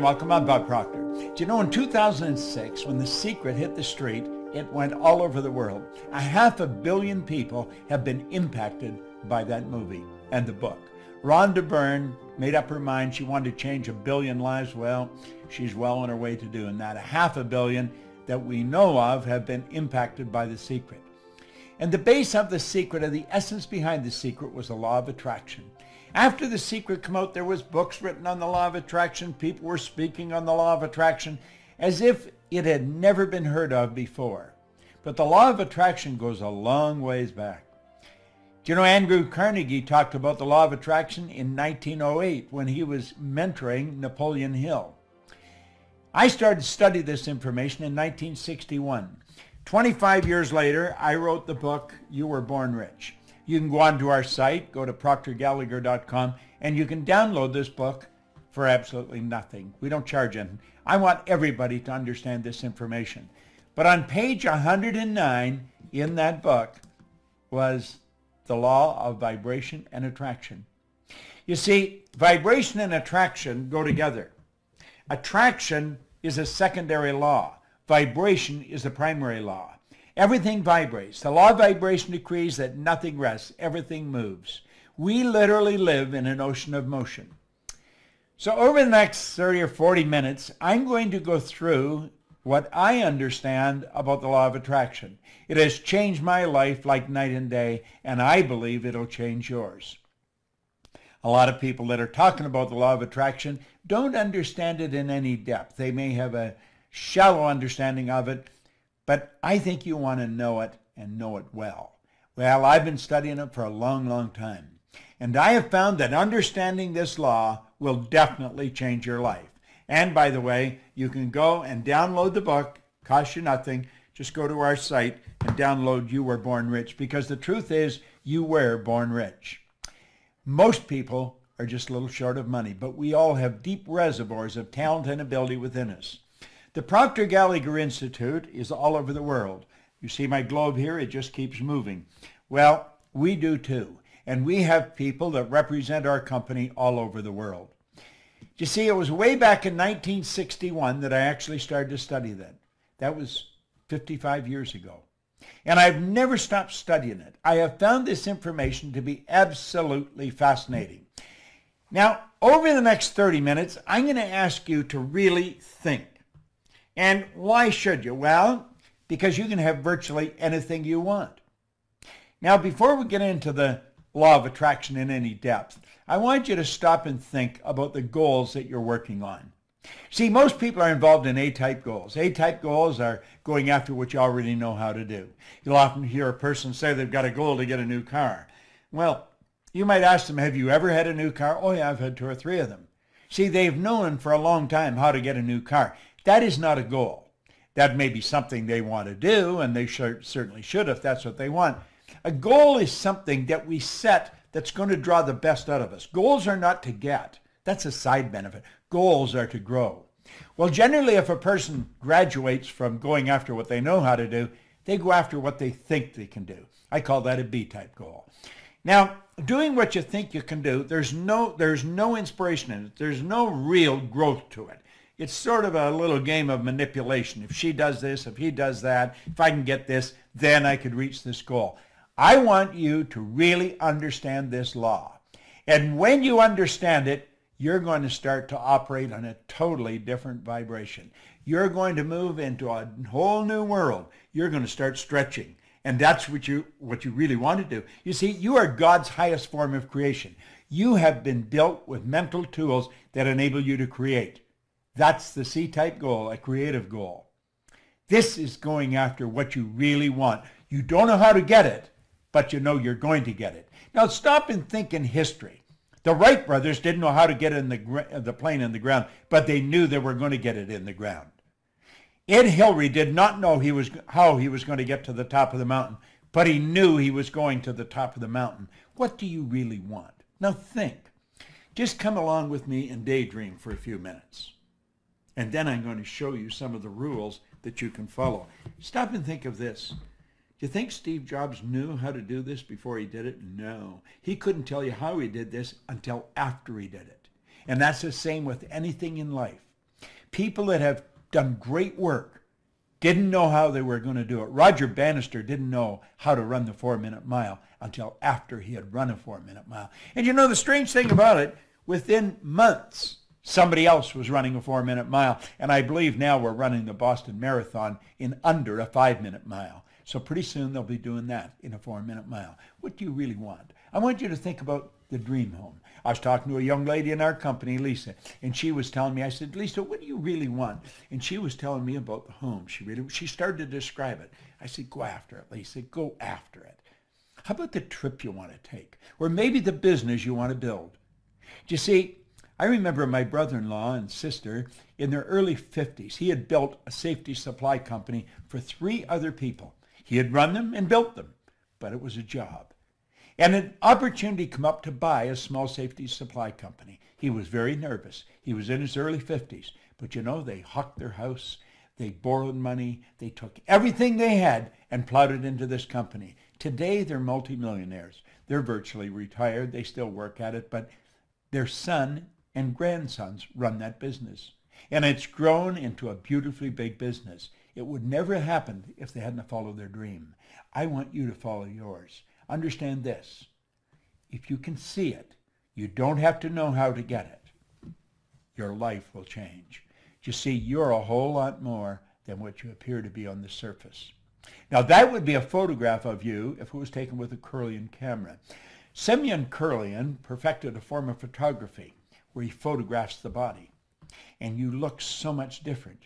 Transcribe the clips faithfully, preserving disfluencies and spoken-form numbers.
Welcome, I'm Bob Proctor. Do you know, in two thousand six, when The Secret hit the street, it went all over the world. A half a billion people have been impacted by that movie and the book. Rhonda Byrne made up her mind she wanted to change a billion lives. Well, she's well on her way to doing that. A half a billion that we know of have been impacted by The Secret. And the base of The Secret, or the essence behind The Secret, was the law of attraction. After The Secret came out, there was books written on the law of attraction. People were speaking on the law of attraction as if it had never been heard of before. But the law of attraction goes a long ways back. Do you know, Andrew Carnegie talked about the law of attraction in nineteen oh eight when he was mentoring Napoleon Hill. I started to study this information in nineteen sixty-one. twenty-five years later, I wrote the book, You Were Born Rich. You can go onto our site, go to proctor gallagher dot com, and you can download this book for absolutely nothing. We don't charge anything. I want everybody to understand this information. But on page one hundred nine in that book was the law of vibration and attraction. You see, vibration and attraction go together. Attraction is a secondary law. Vibration is the primary law. Everything vibrates. The law of vibration decrees that nothing rests. Everything moves. We literally live in an ocean of motion. So over the next thirty or forty minutes, I'm going to go through what I understand about the law of attraction. It has changed my life like night and day, and I believe it'll change yours. A lot of people that are talking about the law of attraction don't understand it in any depth. They may have a shallow understanding of it, but I think you want to know it and know it well. Well, I've been studying it for a long, long time, and I have found that understanding this law will definitely change your life. And by the way, you can go and download the book. Costs you nothing. Just go to our site and download You Were Born Rich, because the truth is you were born rich. Most people are just a little short of money, but we all have deep reservoirs of talent and ability within us. The Procter Gallagher Institute is all over the world. You see my globe here? It just keeps moving. Well, we do too. And we have people that represent our company all over the world. You see, it was way back in nineteen sixty-one that I actually started to study that. That was fifty-five years ago. And I've never stopped studying it. I have found this information to be absolutely fascinating. Now, over the next thirty minutes, I'm going to ask you to really think. And why should you? Well, because you can have virtually anything you want. Now, before we get into the law of attraction in any depth, I want you to stop and think about the goals that you're working on. See, most people are involved in A-type goals. A-type goals are going after what you already know how to do. You'll often hear a person say they've got a goal to get a new car. Well, you might ask them, have you ever had a new car? Oh yeah, I've had two or three of them. See, they've known for a long time how to get a new car. That is not a goal. That may be something they want to do, and they should, certainly should if that's what they want. A goal is something that we set that's going to draw the best out of us. Goals are not to get. That's a side benefit. Goals are to grow. Well, generally, if a person graduates from going after what they know how to do, they go after what they think they can do. I call that a B-type goal. Now, doing what you think you can do, there's no, there's no inspiration in it. There's no real growth to it. It's sort of a little game of manipulation. If she does this, if he does that, if I can get this, then I could reach this goal. I want you to really understand this law. And when you understand it, you're going to start to operate on a totally different vibration. You're going to move into a whole new world. You're going to start stretching. And that's what you, what you really want to do. You see, you are God's highest form of creation. You have been built with mental tools that enable you to create. That's the C-type goal, a creative goal. This is going after what you really want. You don't know how to get it, but you know you're going to get it. Now stop and think in history. The Wright brothers didn't know how to get in the, the plane in the ground, but they knew they were going to get it in the ground. Ed Hillary did not know he was, how he was going to get to the top of the mountain, but he knew he was going to the top of the mountain. What do you really want? Now think. Just come along with me and daydream for a few minutes. And then I'm going to show you some of the rules that you can follow. Stop and think of this. Do you think Steve Jobs knew how to do this before he did it? No. He couldn't tell you how he did this until after he did it. And that's the same with anything in life. people that have done great work didn't know how they were going to do it. Roger Bannister didn't know how to run the four-minute mile until after he had run a four-minute mile. And you know, the strange thing about it, within months, somebody else was running a four-minute mile. And I believe now we're running the Boston Marathon in under a five-minute mile. So pretty soon they'll be doing that in a four-minute mile. What do you really want? I want you to think about the dream home. I was talking to a young lady in our company, Lisa, and she was telling me, I said, Lisa, what do you really want? And she was telling me about the home. She really, she started to describe it. I said, go after it, Lisa, go after it. How about the trip you want to take? Or maybe the business you want to build. Do you see, I remember my brother-in-law and sister in their early fifties. He had built a safety supply company for three other people. He had run them and built them, but it was a job. And an opportunity came up to buy a small safety supply company. He was very nervous. He was in his early fifties. But you know, they hawked their house, they borrowed money, they took everything they had and plowed it into this company. Today, they're multimillionaires. They're virtually retired. They still work at it, but their son and grandsons run that business. And it's grown into a beautifully big business. It would never have happened if they hadn't followed their dream. I want you to follow yours. Understand this, if you can see it, you don't have to know how to get it. Your life will change. You see, you're a whole lot more than what you appear to be on the surface. Now, that would be a photograph of you if it was taken with a Kirlian camera. Simeon Kirlian perfected a form of photography where he photographs the body, and you look so much different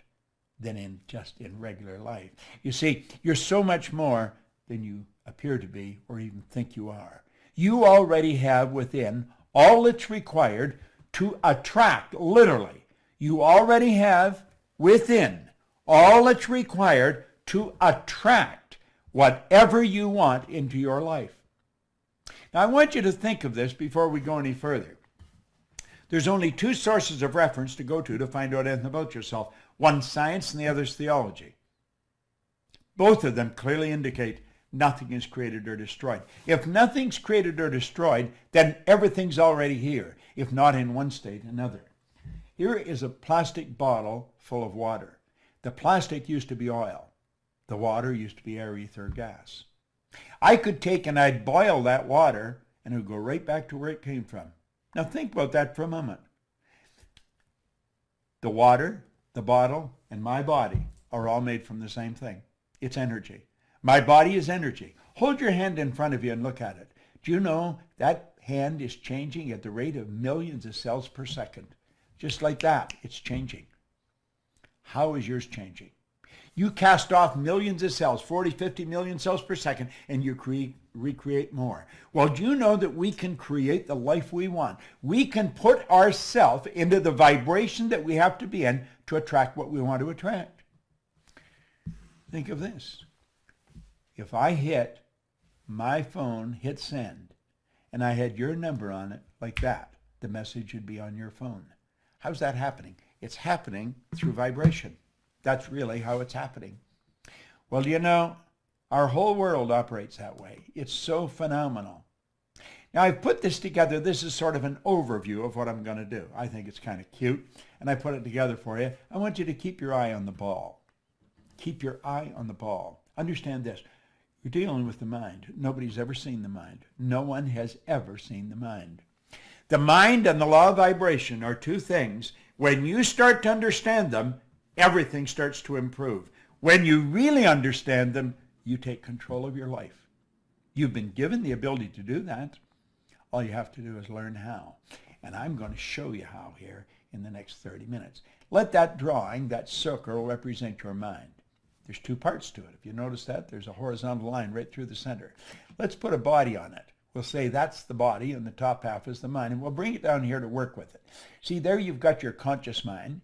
than in just in regular life. You see, you're so much more than you appear to be or even think you are. You already have within all that's required to attract, literally. You already have within all that's required to attract whatever you want into your life. Now I want you to think of this before we go any further. There's only two sources of reference to go to to find out anything about yourself. One's science and the other's theology. Both of them clearly indicate nothing is created or destroyed. If nothing's created or destroyed, then everything's already here, if not in one state, another. Here is a plastic bottle full of water. The plastic used to be oil. The water used to be air, ether, or gas. I could take and I'd boil that water and it would go right back to where it came from. Now think about that for a moment. The water, the bottle, and my body are all made from the same thing. It's energy. My body is energy. Hold your hand in front of you and look at it. Do you know that hand is changing at the rate of millions of cells per second? Just like that, it's changing. How is yours changing? You cast off millions of cells, forty, fifty million cells per second, and you create, recreate more. Well, do you know that we can create the life we want? We can put ourselves into the vibration that we have to be in to attract what we want to attract. Think of this. If I hit my phone, hit send, and I had your number on it like that, the message would be on your phone. How's that happening? It's happening through vibration. That's really how it's happening. Well, you know, our whole world operates that way. It's so phenomenal. Now, I've put this together. This is sort of an overview of what I'm going to do. I think it's kind of cute, and I put it together for you. I want you to keep your eye on the ball. Keep your eye on the ball. Understand this. You're dealing with the mind. Nobody's ever seen the mind. No one has ever seen the mind. The mind and the law of vibration are two things. When you start to understand them, everything starts to improve. When you really understand them, you take control of your life. You've been given the ability to do that. All you have to do is learn how. And I'm going to show you how here in the next thirty minutes. Let that drawing, that circle, represent your mind. There's two parts to it. If you notice that, there's a horizontal line right through the center. Let's put a body on it. We'll say that's the body and the top half is the mind, and we'll bring it down here to work with it. See, there you've got your conscious mind,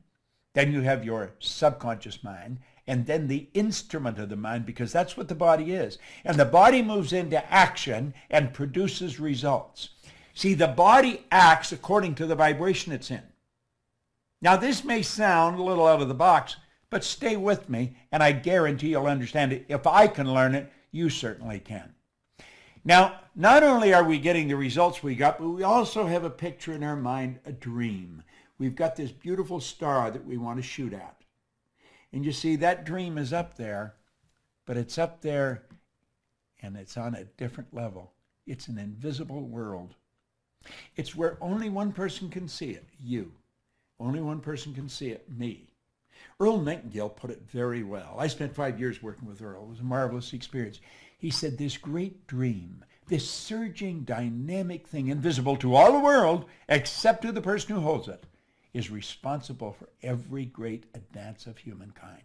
then you have your subconscious mind, and then the instrument of the mind, because that's what the body is. And the body moves into action and produces results. See, the body acts according to the vibration it's in. Now, this may sound a little out of the box, but stay with me, and I guarantee you'll understand it. If I can learn it, you certainly can. Now, not only are we getting the results we got, but we also have a picture in our mind, a dream. we've got this beautiful star that we want to shoot at. And you see, that dream is up there, but it's up there and it's on a different level. It's an invisible world. It's where only one person can see it, you. Only one person can see it, me. Earl Nightingale put it very well. I spent five years working with Earl. It was a marvelous experience. He said, this great dream, this surging, dynamic thing, invisible to all the world, except to the person who holds it, is responsible for every great advance of humankind.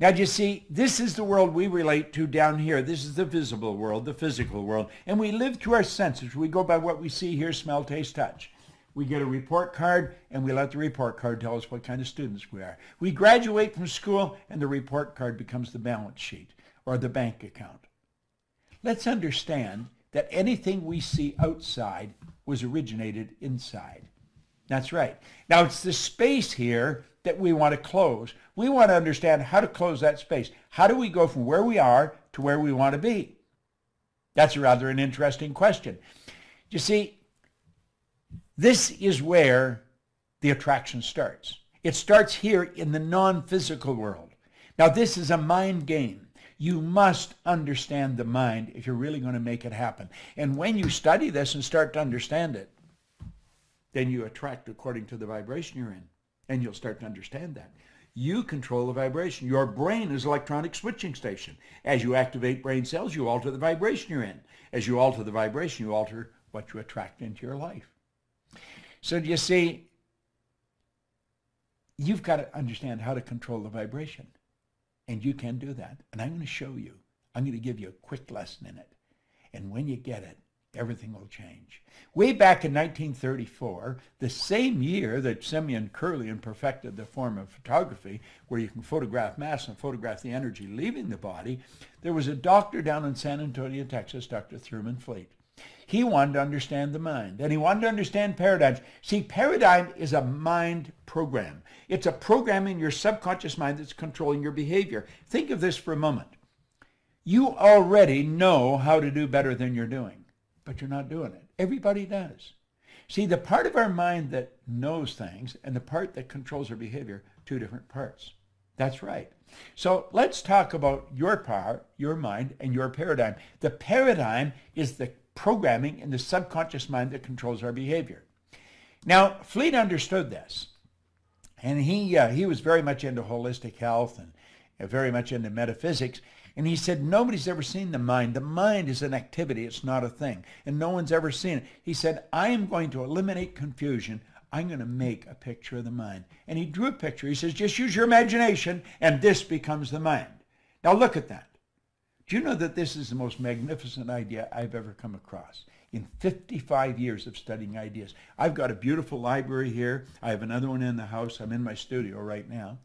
Now, do you see, this is the world we relate to down here. This is the visible world, the physical world. And we live through our senses. We go by what we see, hear, smell, taste, touch. We get a report card, and we let the report card tell us what kind of students we are. We graduate from school, and the report card becomes the balance sheet or the bank account. Let's understand that anything we see outside was originated inside. That's right. Now, it's the space here that we want to close. We want to understand how to close that space. How do we go from where we are to where we want to be? That's rather an interesting question. You see, this is where the attraction starts. It starts here in the non-physical world. Now, this is a mind game. You must understand the mind if you're really going to make it happen. And when you study this and start to understand it, then you attract according to the vibration you're in. And you'll start to understand that. You control the vibration. Your brain is an electronic switching station. As you activate brain cells, you alter the vibration you're in. As you alter the vibration, you alter what you attract into your life. So do you see, you've got to understand how to control the vibration. And you can do that. And I'm going to show you. I'm going to give you a quick lesson in it. And when you get it, everything will change. Way back in nineteen thirty-four, the same year that Simeon Kirlian perfected the form of photography, where you can photograph mass and photograph the energy leaving the body, there was a doctor down in San Antonio, Texas, Doctor Thurman Fleet. He wanted to understand the mind, and he wanted to understand paradigms. See, paradigm is a mind program. It's a program in your subconscious mind that's controlling your behavior. Think of this for a moment. You already know how to do better than you're doing, but you're not doing it. Everybody does. See, the part of our mind that knows things and the part that controls our behavior, two different parts. That's right. So let's talk about your power, your mind, and your paradigm. The paradigm is the programming in the subconscious mind that controls our behavior. Now, Fleet understood this, and he, uh, he was very much into holistic health and uh, very much into metaphysics. And he said, nobody's ever seen the mind. The mind is an activity. It's not a thing. And no one's ever seen it. He said, I am going to eliminate confusion. I'm going to make a picture of the mind. And he drew a picture. He says, just use your imagination, and this becomes the mind. Now look at that. Do you know that this is the most magnificent idea I've ever come across? In fifty-five years of studying ideas. I've got a beautiful library here. I have another one in the house. I'm in my studio right now.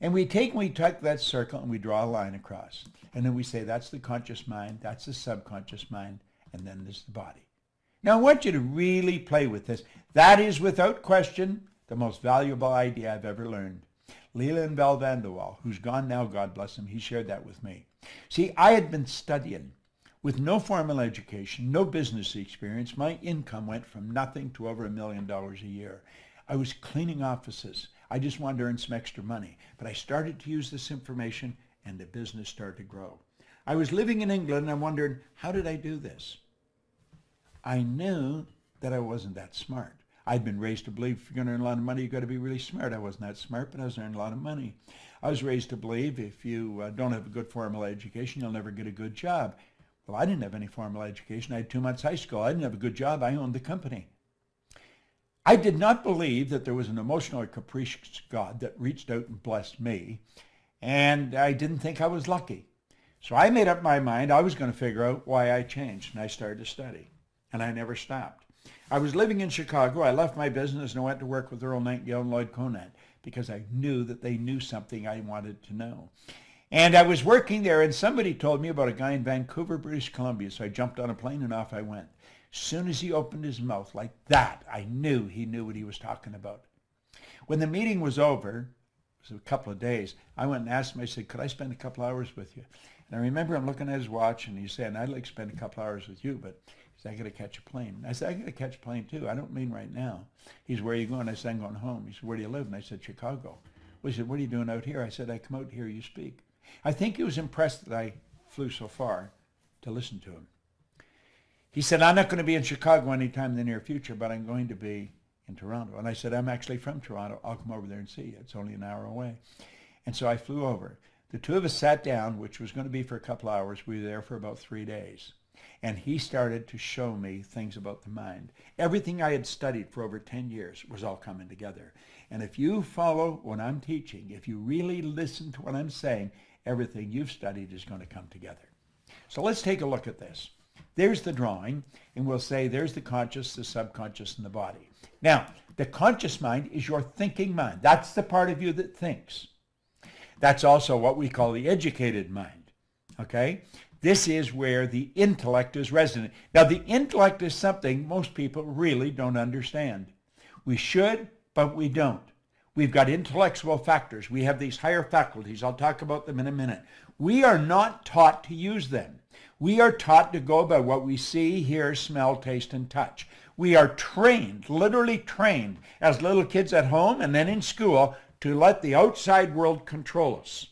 And we take and we take that circle and we draw a line across. And then we say, that's the conscious mind, that's the subconscious mind, and then there's the body. Now, I want you to really play with this. That is, without question, the most valuable idea I've ever learned. Leland Val Vandewal, who's gone now, God bless him, he shared that with me. See, I had been studying with no formal education, no business experience. My income went from nothing to over a million dollars a year. I was cleaning offices. I just wanted to earn some extra money, but I started to use this information and the business started to grow. I was living in England and I wondered, how did I do this? I knew that I wasn't that smart. I'd been raised to believe if you're going to earn a lot of money, you've got to be really smart. I wasn't that smart, but I was earning a lot of money. I was raised to believe if you uh, don't have a good formal education, you'll never get a good job. Well, I didn't have any formal education. I had two months high school. I didn't have a good job. I owned the company. I did not believe that there was an emotional or capricious God that reached out and blessed me, and I didn't think I was lucky. So I made up my mind I was going to figure out why I changed, and I started to study, and I never stopped. I was living in Chicago. I left my business and I went to work with Earl Nightingale and Lloyd Conant because I knew that they knew something I wanted to know. And I was working there, and somebody told me about a guy in Vancouver, British Columbia, so I jumped on a plane and off I went. Soon as he opened his mouth like that, I knew he knew what he was talking about. When the meeting was over, it was a couple of days, I went and asked him, I said, could I spend a couple hours with you? And I remember him looking at his watch, and he's saying, I'd like to spend a couple hours with you, but he said, I got to catch a plane. And I said, I got to catch a plane too. I don't mean right now. He said, where are you going? I said, I'm going home. He said, where do you live? And I said, Chicago. Well, he said, what are you doing out here? I said, I come out here, you speak. I think he was impressed that I flew so far to listen to him. He said, I'm not going to be in Chicago anytime in the near future, but I'm going to be in Toronto. And I said, I'm actually from Toronto. I'll come over there and see you. It's only an hour away. And so I flew over. The two of us sat down, which was going to be for a couple hours. We were there for about three days. And he started to show me things about the mind. Everything I had studied for over ten years was all coming together. And if you follow what I'm teaching, if you really listen to what I'm saying, everything you've studied is going to come together. So let's take a look at this. There's the drawing, and we'll say there's the conscious, the subconscious, and the body. Now, the conscious mind is your thinking mind. That's the part of you that thinks. That's also what we call the educated mind, okay? This is where the intellect is resident. Now, the intellect is something most people really don't understand. We should, but we don't. We've got intellectual factors. We have these higher faculties. I'll talk about them in a minute. We are not taught to use them. We are taught to go by what we see, hear, smell, taste, and touch. We are trained, literally trained, as little kids at home and then in school, to let the outside world control us.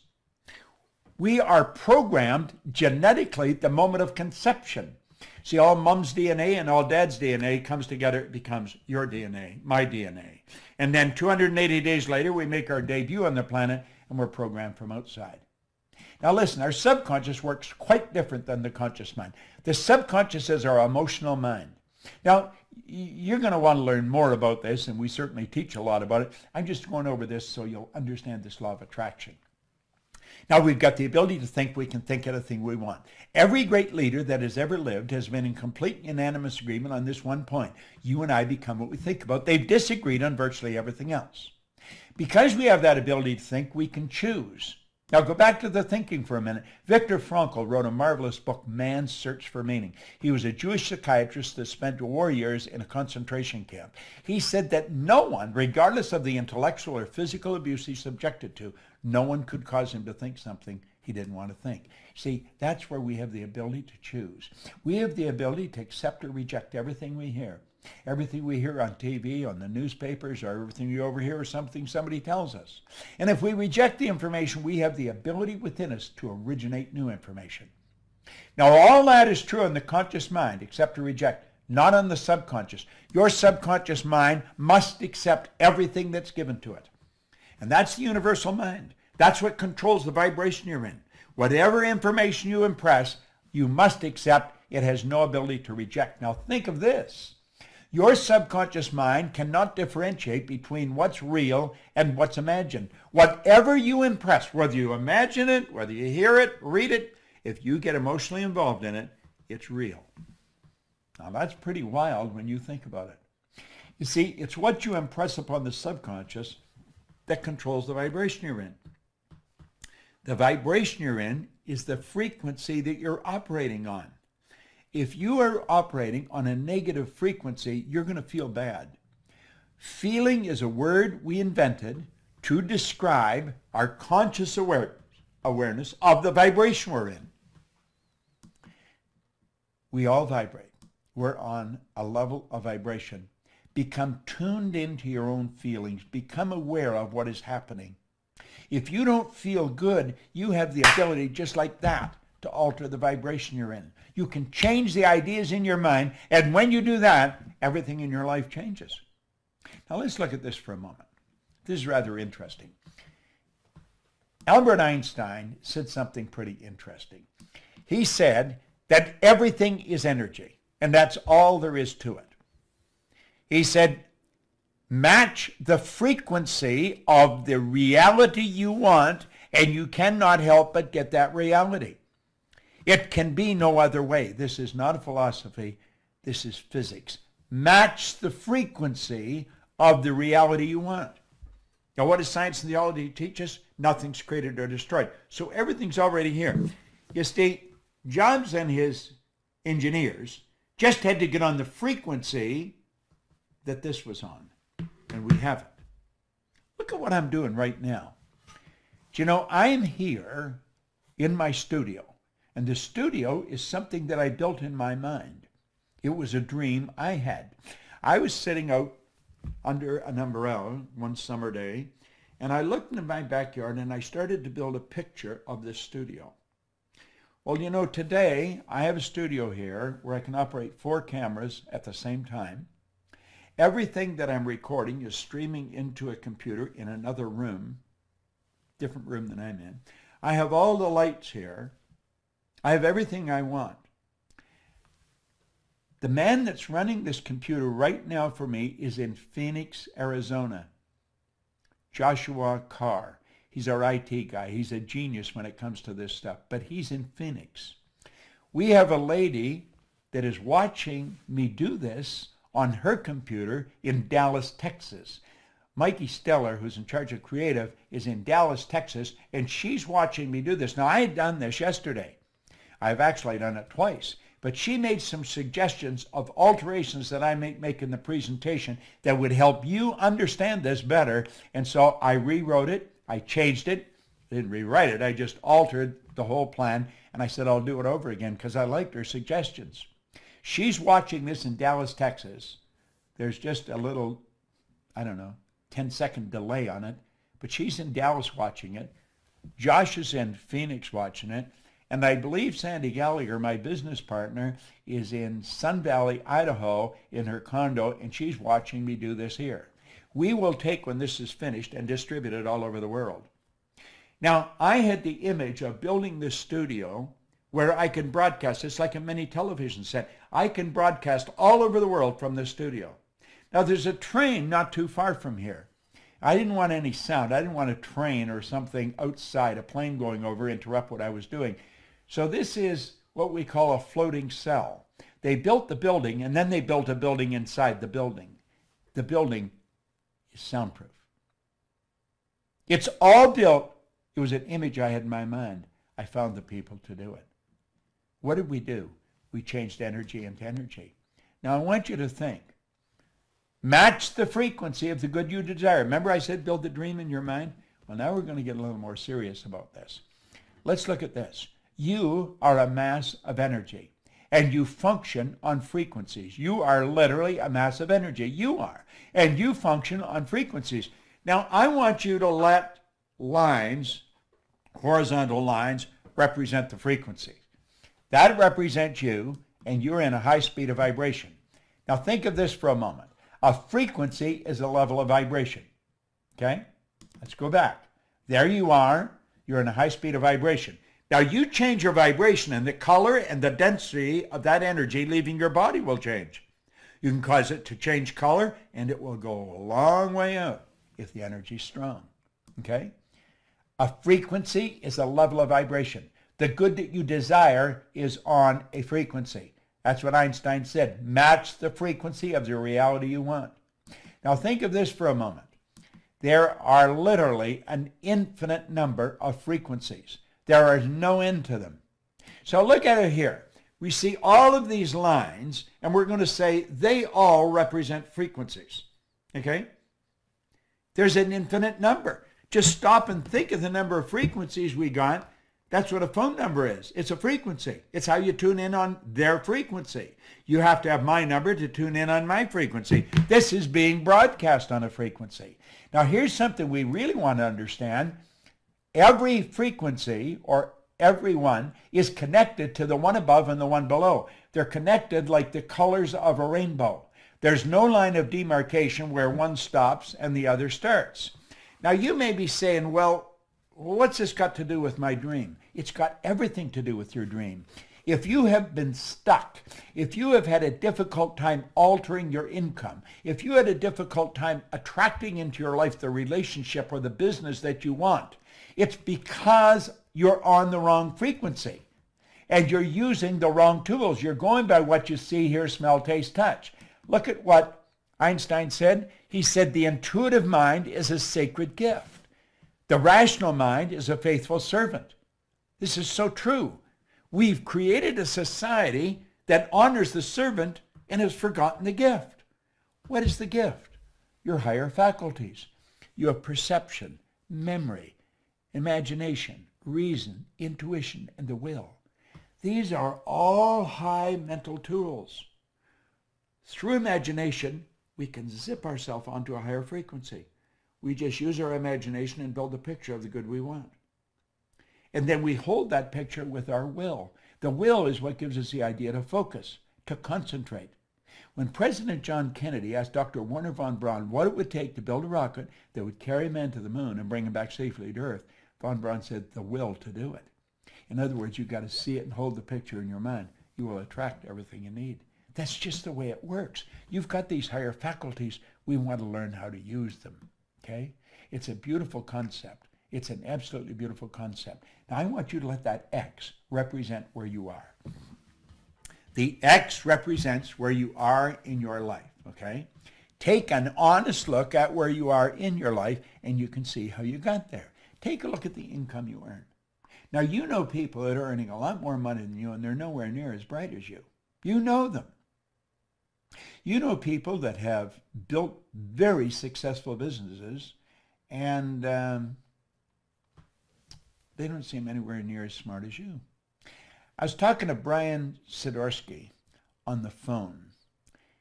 We are programmed genetically at the moment of conception. See, all mom's D N A and all dad's D N A comes together. It becomes your D N A, my D N A. And then two hundred eighty days later, we make our debut on the planet, and we're programmed from outside. Now listen, our subconscious works quite different than the conscious mind. The subconscious is our emotional mind. Now, you're going to want to learn more about this, and we certainly teach a lot about it. I'm just going over this so you'll understand this law of attraction. Now we've got the ability to think. We can think anything we want. Every great leader that has ever lived has been in complete unanimous agreement on this one point. You and I become what we think about. They've disagreed on virtually everything else. Because we have that ability to think, we can choose. Now go back to the thinking for a minute. Viktor Frankl wrote a marvelous book, Man's Search for Meaning. He was a Jewish psychiatrist that spent war years in a concentration camp. He said that no one, regardless of the intellectual or physical abuse he's subjected to, no one could cause him to think something he didn't want to think. See, that's where we have the ability to choose. We have the ability to accept or reject everything we hear. Everything we hear on T V, on the newspapers, or everything we overhear or something somebody tells us. And if we reject the information, we have the ability within us to originate new information. Now, all that is true in the conscious mind, accept or reject, not on the subconscious. Your subconscious mind must accept everything that's given to it. And that's the universal mind. That's what controls the vibration you're in. Whatever information you impress, you must accept. It has no ability to reject. Now, think of this. Your subconscious mind cannot differentiate between what's real and what's imagined. Whatever you impress, whether you imagine it, whether you hear it, read it, if you get emotionally involved in it, it's real. Now that's pretty wild when you think about it. You see, it's what you impress upon the subconscious that controls the vibration you're in. The vibration you're in is the frequency that you're operating on. If you are operating on a negative frequency, you're going to feel bad. Feeling is a word we invented to describe our conscious aware awareness of the vibration we're in. We all vibrate. We're on a level of vibration. Become tuned into your own feelings. Become aware of what is happening. If you don't feel good, you have the ability just like that to alter the vibration you're in. You can change the ideas in your mind, and when you do that, everything in your life changes. Now let's look at this for a moment. This is rather interesting. Albert Einstein said something pretty interesting. He said that everything is energy, and that's all there is to it. He said, match the frequency of the reality you want, and you cannot help but get that reality. It can be no other way. This is not a philosophy. This is physics. Match the frequency of the reality you want. Now, what does science and theology teach us? Nothing's created or destroyed. So everything's already here. You see, Jobs and his engineers just had to get on the frequency that this was on, and we haven't. Look at what I'm doing right now. Do you know, I'm here in my studio. And the studio is something that I built in my mind. It was a dream I had. I was sitting out under an umbrella one summer day, and I looked into my backyard and I started to build a picture of this studio. Well, you know, today I have a studio here where I can operate four cameras at the same time. Everything that I'm recording is streaming into a computer in another room, different room than I'm in. I have all the lights here. I have everything I want. The man that's running this computer right now for me is in Phoenix, Arizona, Joshua Carr. He's our I T guy. He's a genius when it comes to this stuff, but he's in Phoenix. We have a lady that is watching me do this on her computer in Dallas, Texas. Mikey Steller, who's in charge of creative, is in Dallas, Texas, and she's watching me do this. Now, I had done this yesterday. I've actually done it twice. But she made some suggestions of alterations that I may make in the presentation that would help you understand this better. And so I rewrote it. I changed it. I didn't rewrite it. I just altered the whole plan. And I said, I'll do it over again because I liked her suggestions. She's watching this in Dallas, Texas. There's just a little, I don't know, ten second delay on it. But she's in Dallas watching it. Josh is in Phoenix watching it. And I believe Sandy Gallagher, my business partner, is in Sun Valley, Idaho, in her condo, and she's watching me do this here. We will take, when this is finished, and distribute it all over the world. Now, I had the image of building this studio where I can broadcast. It's like a mini television set. I can broadcast all over the world from this studio. Now, there's a train not too far from here. I didn't want any sound. I didn't want a train or something outside, a plane going over, interrupt what I was doing. So this is what we call a floating cell. They built the building, and then they built a building inside the building. The building is soundproof. It's all built. It was an image I had in my mind. I found the people to do it. What did we do? We changed energy into energy. Now, I want you to think. Match the frequency of the good you desire. Remember I said build the dream in your mind? Well, now we're going to get a little more serious about this. Let's look at this. You are a mass of energy, and you function on frequencies. You are literally a mass of energy. You are, and you function on frequencies. Now, I want you to let lines, horizontal lines, represent the frequencies. That represents you, and you're in a high speed of vibration. Now, think of this for a moment. A frequency is a level of vibration, okay? Let's go back. There you are. You're in a high speed of vibration. Now, you change your vibration, and the color and the density of that energy leaving your body will change. You can cause it to change color, and it will go a long way out if the energy's strong, okay? A frequency is a level of vibration. The good that you desire is on a frequency. That's what Einstein said. Match the frequency of the reality you want. Now, think of this for a moment. There are literally an infinite number of frequencies. There is no end to them. So look at it here. We see all of these lines, and we're going to say they all represent frequencies. Okay? There's an infinite number. Just stop and think of the number of frequencies we got. That's what a phone number is. It's a frequency. It's how you tune in on their frequency. You have to have my number to tune in on my frequency. This is being broadcast on a frequency. Now, here's something we really want to understand. Every frequency, or every one, is connected to the one above and the one below. They're connected like the colors of a rainbow. There's no line of demarcation where one stops and the other starts. Now, you may be saying, well, what's this got to do with my dream? It's got everything to do with your dream. If you have been stuck, if you have had a difficult time altering your income, if you had a difficult time attracting into your life the relationship or the business that you want, it's because you're on the wrong frequency and you're using the wrong tools. You're going by what you see, hear, smell, taste, touch. Look at what Einstein said. He said the intuitive mind is a sacred gift. The rational mind is a faithful servant. This is so true. We've created a society that honors the servant and has forgotten the gift. What is the gift? Your higher faculties. You have perception, memory, imagination, reason, intuition, and the will. These are all high mental tools. Through imagination, we can zip ourselves onto a higher frequency. We just use our imagination and build a picture of the good we want. And then we hold that picture with our will. The will is what gives us the idea to focus, to concentrate. When President John Kennedy asked Doctor Wernher von Braun what it would take to build a rocket that would carry man to the moon and bring him back safely to Earth, von Braun said, the will to do it. In other words, you've got to see it and hold the picture in your mind. You will attract everything you need. That's just the way it works. You've got these higher faculties. We want to learn how to use them, okay? It's a beautiful concept. It's an absolutely beautiful concept. Now, I want you to let that X represent where you are. The X represents where you are in your life, okay? Take an honest look at where you are in your life, and you can see how you got there. Take a look at the income you earn. Now, you know people that are earning a lot more money than you, and they're nowhere near as bright as you. You know them. You know people that have built very successful businesses, and um, they don't seem anywhere near as smart as you. I was talking to Brian Sidorsky on the phone.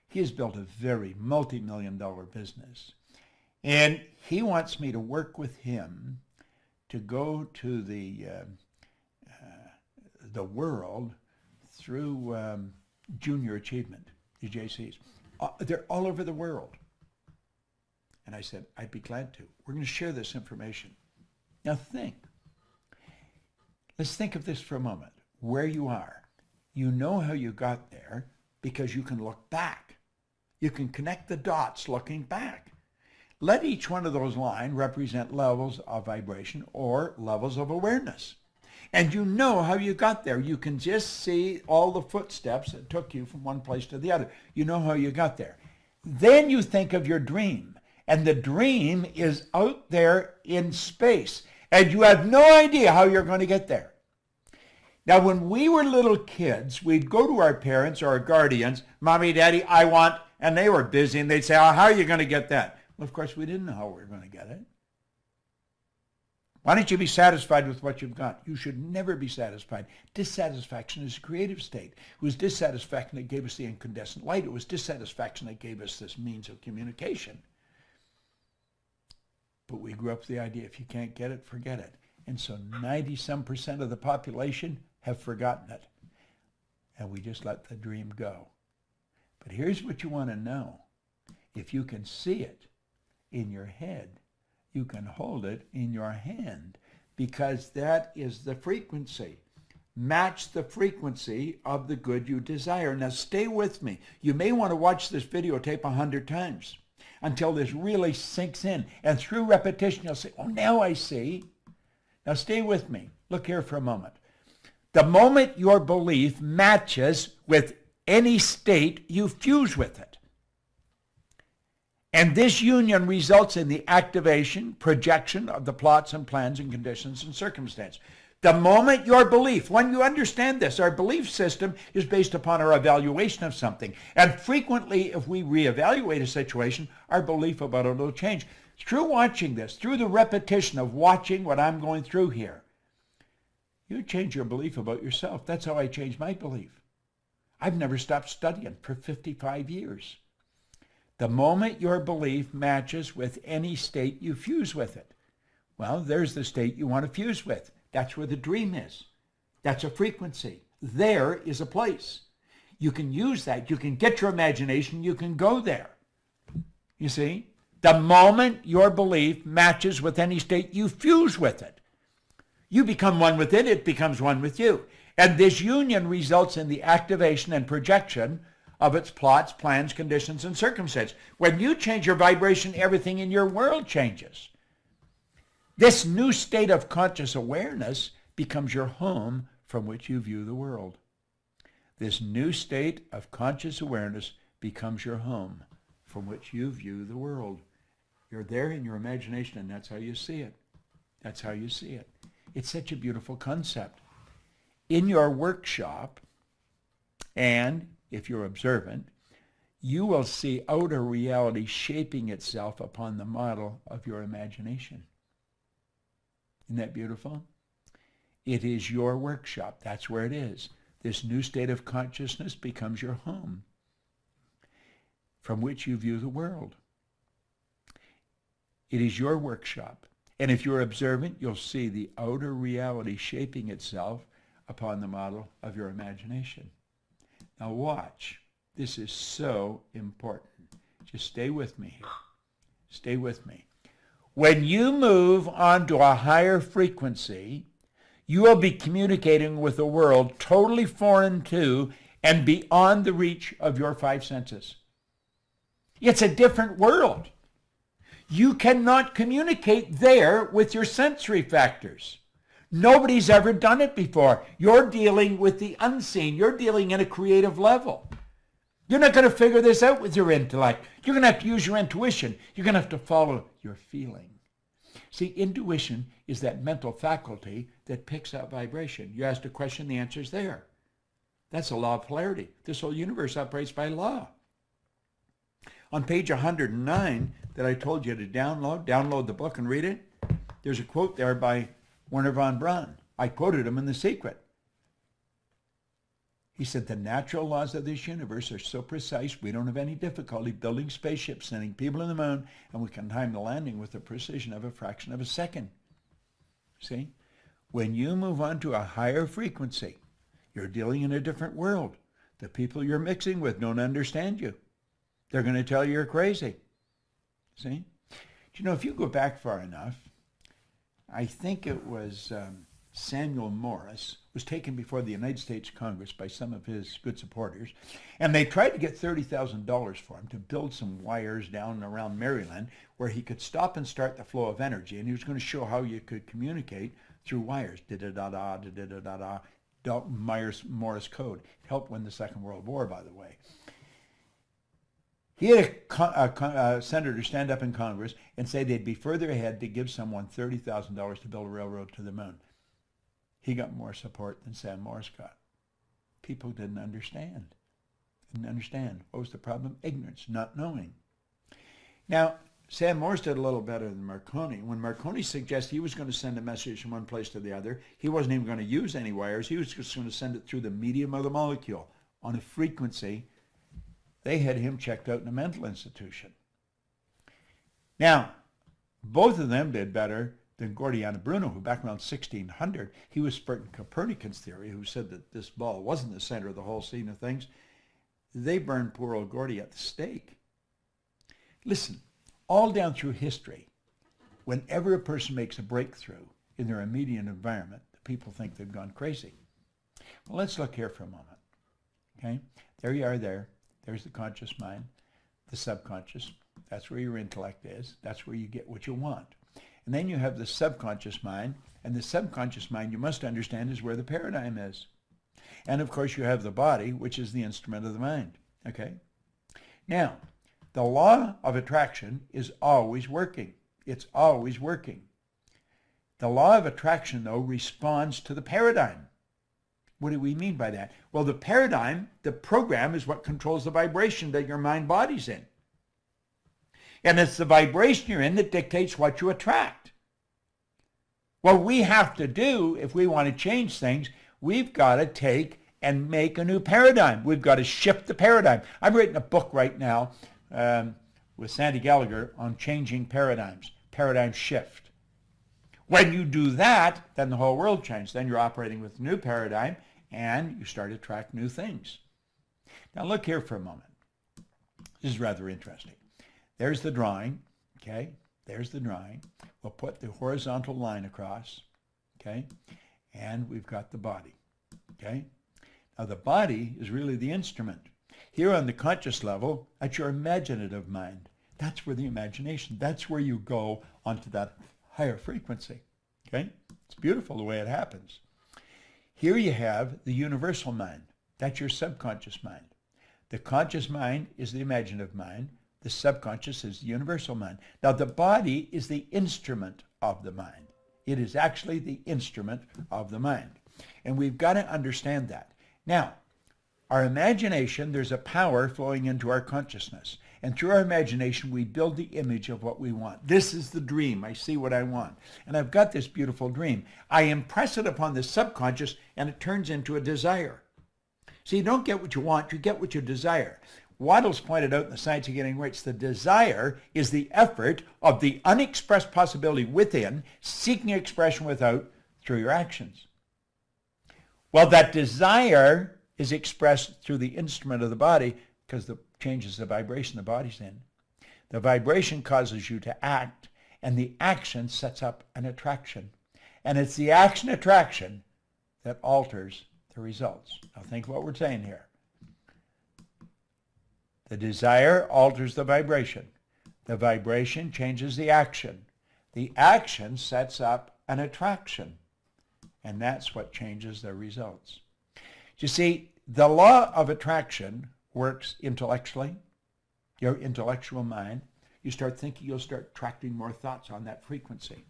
He has built a very multi-million dollar business, and he wants me to work with him to go to the uh, uh, the world through um, junior achievement, the J Cs. Uh, they're all over the world. And I said, I'd be glad to. We're going to share this information. Now think. Let's think of this for a moment. Where you are. You know how you got there because you can look back. You can connect the dots looking back. Let each one of those lines represent levels of vibration or levels of awareness. And you know how you got there. You can just see all the footsteps that took you from one place to the other. You know how you got there. Then you think of your dream. And the dream is out there in space. And you have no idea how you're going to get there. Now, when we were little kids, we'd go to our parents or our guardians, Mommy, Daddy, I want, and they were busy, and they'd say, oh, how are you going to get that? Well, of course, we didn't know how we were going to get it. Why don't you be satisfied with what you've got? You should never be satisfied. Dissatisfaction is a creative state. It was dissatisfaction that gave us the incandescent light. It was dissatisfaction that gave us this means of communication. But we grew up with the idea, if you can't get it, forget it. And so ninety-some percent of the population have forgotten it. And we just let the dream go. But here's what you want to know. If you can see it in your head, you can hold it in your hand, because that is the frequency. Match the frequency of the good you desire. Now stay with me. You may want to watch this videotape a hundred times until this really sinks in. And through repetition, you'll say, oh, now I see. Now stay with me. Look here for a moment. The moment your belief matches with any state, you fuse with it. And this union results in the activation, projection of the plots and plans and conditions and circumstance. The moment your belief, when you understand this, our belief system is based upon our evaluation of something. And frequently, if we reevaluate a situation, our belief about it will change. Through watching this, through the repetition of watching what I'm going through here, you change your belief about yourself. That's how I changed my belief. I've never stopped studying for fifty-five years. The moment your belief matches with any state, you fuse with it. Well, there's the state you want to fuse with. That's where the dream is. That's a frequency. There is a place. You can use that. You can get your imagination. You can go there. You see? The moment your belief matches with any state, you fuse with it. You become one with it, it becomes one with you. And this union results in the activation and projection of its plots, plans, conditions, and circumstances. When you change your vibration, everything in your world changes. This new state of conscious awareness becomes your home from which you view the world. This new state of conscious awareness becomes your home from which you view the world. You're there in your imagination, and that's how you see it. That's how you see it. It's such a beautiful concept. In your workshop, and if you're observant, you will see outer reality shaping itself upon the model of your imagination. Isn't that beautiful? It is your workshop. That's where it is. This new state of consciousness becomes your home, from which you view the world. It is your workshop. And if you're observant, you'll see the outer reality shaping itself upon the model of your imagination. Now watch. This is so important. Just stay with me here. Stay with me. When you move on to a higher frequency, you will be communicating with a world totally foreign to and beyond the reach of your five senses. It's a different world. You cannot communicate there with your sensory factors. Nobody's ever done it before. You're dealing with the unseen. You're dealing in a creative level. You're not going to figure this out with your intellect. You're going to have to use your intuition. You're going to have to follow your feeling. See, intuition is that mental faculty that picks up vibration. You ask a question, the answer's there. That's the law of polarity. This whole universe operates by law. On page one hundred nine that I told you to download, download the book and read it, there's a quote there by Wernher von Braun. I quoted him in The Secret. He said, the natural laws of this universe are so precise, we don't have any difficulty building spaceships, sending people to the moon, and we can time the landing with the precision of a fraction of a second. See? When you move on to a higher frequency, you're dealing in a different world. The people you're mixing with don't understand you. They're going to tell you you're crazy. See? Do you know, if you go back far enough, I think it was um, Samuel Morse was taken before the United States Congress by some of his good supporters, and they tried to get thirty thousand dollars for him to build some wires down and around Maryland where he could stop and start the flow of energy, and he was going to show how you could communicate through wires, da-da-da-da, da-da-da-da, Dalton Myers Morse code. It helped win the Second World War, by the way. He had a, a, a senator stand up in Congress and say they'd be further ahead to give someone thirty thousand dollars to build a railroad to the moon. He got more support than Sam Morse got. People didn't understand. Didn't understand. What was the problem? Ignorance, not knowing. Now, Sam Morse did a little better than Marconi. When Marconi suggested he was going to send a message from one place to the other, he wasn't even going to use any wires. He was just going to send it through the medium of the molecule on a frequency. They had him checked out in a mental institution. Now, both of them did better than Giordano Bruno, who back around sixteen hundred, he was spurting Copernican's theory, who said that this ball wasn't the center of the whole scene of things. They burned poor old Gordy at the stake. Listen, all down through history, whenever a person makes a breakthrough in their immediate environment, the people think they've gone crazy. Well, let's look here for a moment, okay? There you are there. There's the conscious mind, the subconscious. That's where your intellect is. That's where you get what you want. And then you have the subconscious mind, and the subconscious mind, you must understand, is where the paradigm is. And of course you have the body, which is the instrument of the mind, okay? Now, the law of attraction is always working. It's always working. The law of attraction, though, responds to the paradigm. What do we mean by that? Well, the paradigm, the program, is what controls the vibration that your mind body's in. And it's the vibration you're in that dictates what you attract. What we have to do if we want to change things, we've got to take and make a new paradigm. We've got to shift the paradigm. I've written a book right now um, with Sandy Gallagher on changing paradigms, paradigm shift. When you do that, then the whole world changes. Then you're operating with a new paradigm, and you start to attract new things. Now look here for a moment. This is rather interesting. There's the drawing, okay? There's the drawing. We'll put the horizontal line across, okay? And we've got the body, okay? Now the body is really the instrument. Here on the conscious level, that's your imaginative mind. That's where the imagination, that's where you go onto that higher frequency, okay? It's beautiful the way it happens. Here you have the universal mind. That's your subconscious mind. The conscious mind is the imaginative mind. The subconscious is the universal mind. Now the body is the instrument of the mind. It is actually the instrument of the mind. And we've got to understand that. Now, our imagination, there's a power flowing into our consciousness. And through our imagination, we build the image of what we want. This is the dream. I see what I want. And I've got this beautiful dream. I impress it upon the subconscious, and it turns into a desire. So you don't get what you want, you get what you desire. Wattles pointed out in The Science of Getting Rich, the desire is the effort of the unexpressed possibility within, seeking expression without through your actions. Well, that desire is expressed through the instrument of the body because the changes the vibration the body's in. The vibration causes you to act, and the action sets up an attraction. And it's the action attraction that alters the results. Now think what we're saying here. The desire alters the vibration. The vibration changes the action. The action sets up an attraction. And that's what changes the results. You see, the law of attraction works intellectually, your intellectual mind. You start thinking, you'll start attracting more thoughts on that frequency.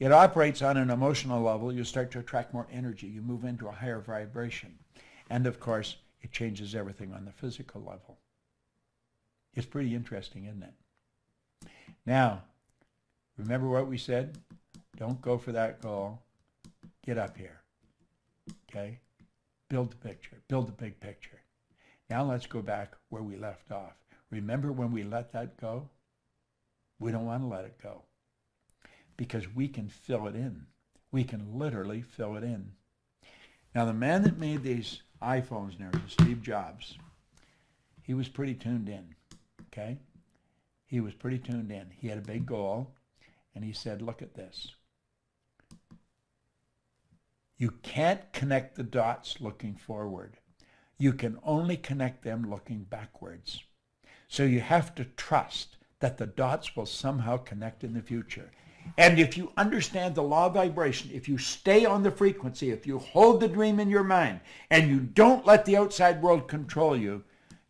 It operates on an emotional level. You start to attract more energy. You move into a higher vibration. And of course, it changes everything on the physical level. It's pretty interesting, isn't it? Now, remember what we said? Don't go for that goal. Get up here, okay? Build the picture, build the big picture. Now let's go back where we left off. Remember when we let that go? We don't want to let it go because we can fill it in. We can literally fill it in. Now, the man that made these iPhones and everything, Steve Jobs, he was pretty tuned in. Okay? He was pretty tuned in. He had a big goal, and he said, look at this. You can't connect the dots looking forward. You can only connect them looking backwards. So you have to trust that the dots will somehow connect in the future. And if you understand the law of vibration, if you stay on the frequency, if you hold the dream in your mind, and you don't let the outside world control you,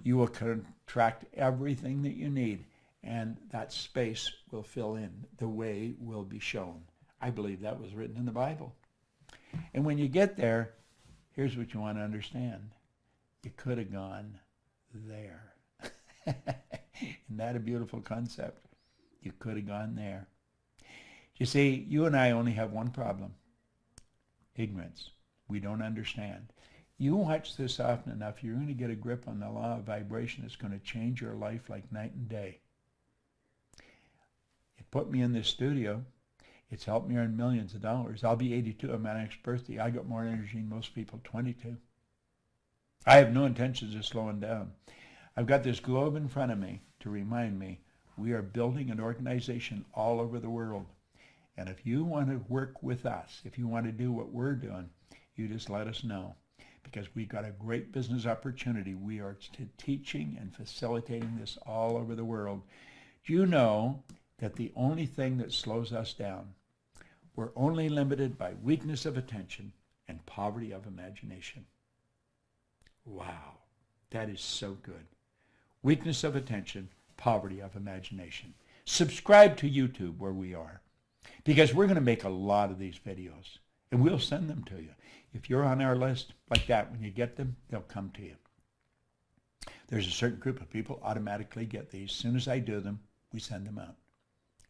you will contract everything that you need, and that space will fill in. The way will be shown. I believe that was written in the Bible. And when you get there, here's what you want to understand. You could have gone there. Isn't that a beautiful concept? You could have gone there. You see, you and I only have one problem. Ignorance. We don't understand. You watch this often enough, you're going to get a grip on the law of vibration that's going to change your life like night and day. It put me in this studio. It's helped me earn millions of dollars. I'll be eighty-two on my next birthday. I got more energy than most people, twenty-two. I have no intentions of slowing down. I've got this globe in front of me to remind me we are building an organization all over the world. And if you want to work with us, if you want to do what we're doing, you just let us know. Because we've got a great business opportunity. We are teaching and facilitating this all over the world. Do you know that the only thing that slows us down, we're only limited by weakness of attention and poverty of imagination? Wow, that is so good. Weakness of attention, poverty of imagination. Subscribe to YouTube where we are, because we're going to make a lot of these videos. And we'll send them to you. If you're on our list like that, when you get them, they'll come to you. There's a certain group of people automatically get these. As soon as I do them, we send them out.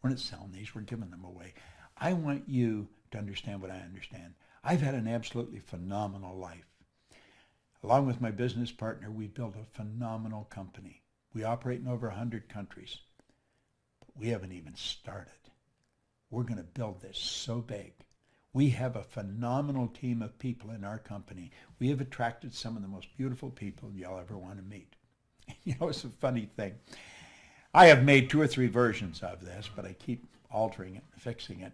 We're not selling these, we're giving them away. I want you to understand what I understand. I've had an absolutely phenomenal life. Along with my business partner, we built a phenomenal company. We operate in over one hundred countries. But we haven't even started. We're going to build this so big. We have a phenomenal team of people in our company. We have attracted some of the most beautiful people you'll ever want to meet. You know, it's a funny thing. I have made two or three versions of this, but I keep altering it and fixing it.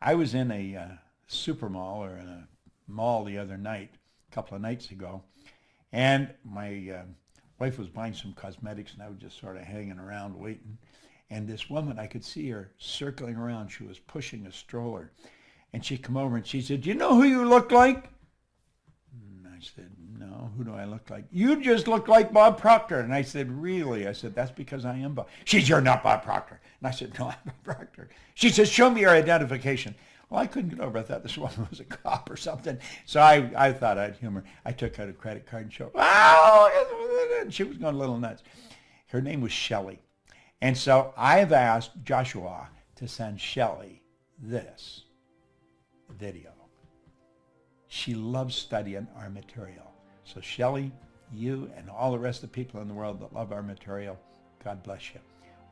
I was in a uh, super mall or in a mall the other night, a couple of nights ago, and my uh, wife was buying some cosmetics, and I was just sort of hanging around waiting. And this woman, I could see her circling around. She was pushing a stroller. And she came over and she said, "Do you know who you look like?" And I said, "No, who do I look like?" "You just look like Bob Proctor." And I said, "Really?" I said, "That's because I am Bob." She said, "You're not Bob Proctor." And I said, "No, I'm Bob Proctor." She said, "Show me your identification." Well, I couldn't get over it. I thought this woman was a cop or something. So I, I thought I'd humor. I took out a credit card and showed, "Wow!" And she was going a little nuts. Her name was Shelley. And so I've asked Joshua to send Shelley this video. She loves studying our material. So Shelley, you and all the rest of the people in the world that love our material, God bless you.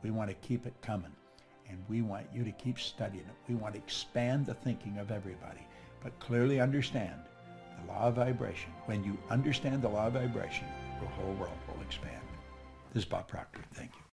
We want to keep it coming, and we want you to keep studying it. We want to expand the thinking of everybody, but clearly understand the law of vibration. When you understand the law of vibration, your whole world will expand. This is Bob Proctor. Thank you.